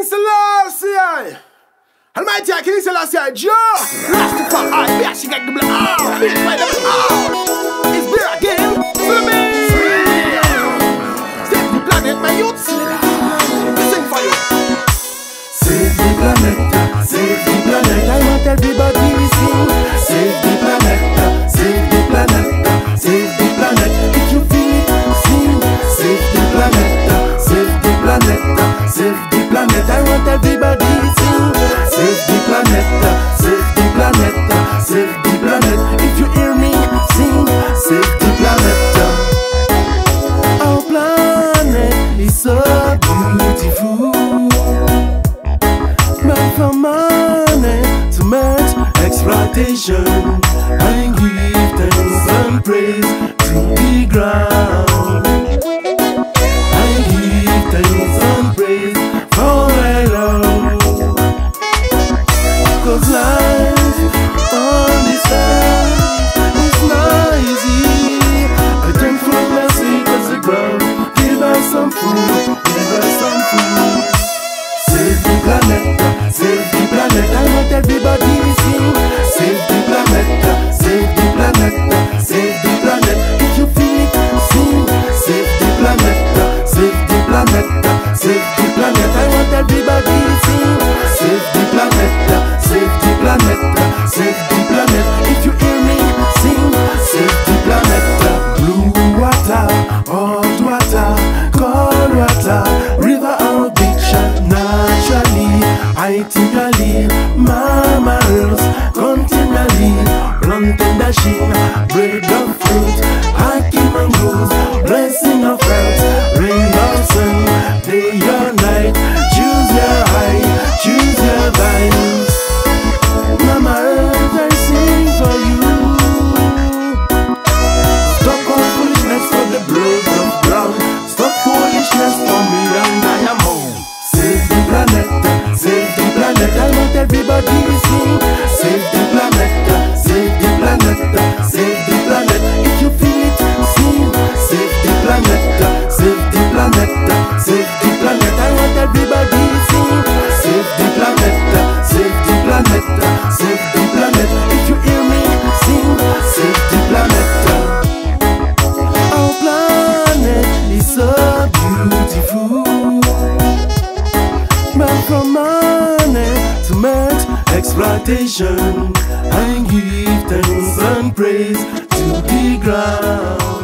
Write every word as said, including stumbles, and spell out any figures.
King Selassie, Almighty King Selassie, Joe, Rastafari, yeah, she got the blood, it's beer again, for me, save the planet, my youths, sing for you, save the planet, save the planet, I want everybody to sing, save the planet, save the planet, save the planet, if you feel it, sing, save the planet, save the planet, save the planet, I want everybody to sing. Save the planet, save the planet, save the planet. If you hear me sing, save the planet. Our planet is so beautiful, but for money to match exploitation, I give thanks and praise to the ground. I give thanks and praise for my love. Cause life on this earth is not easy. I thank for mercy cause the ground give us some food, give us some food. Save the planet, save the planet, I want everybody to sing. Save the planet, save the planet, save the planet, if you feel it, sing. Save the planet, save the planet, save the planet, I want everybody to sing. Save the planet, save the planet, save the planet, if you hear me sing, save the planet. Blue water, hot water, cold water, river and beach, naturally, ideally, mammals, continually, plant and dashing, bread and fruit, haki mangoes, blessing of earth, rain of sun, day or night, choose your eye, choose your vibe. Everybody sing, save the planet, save the planet, save the planet, if you feel it, sing, save the planet, save the planet, save the planet, I want everybody sing, save the planet, save the planet, save the planet, if you hear me sing, save the planet. Our planet is so beautiful, but from exploitation, I give thanks and praise to the ground.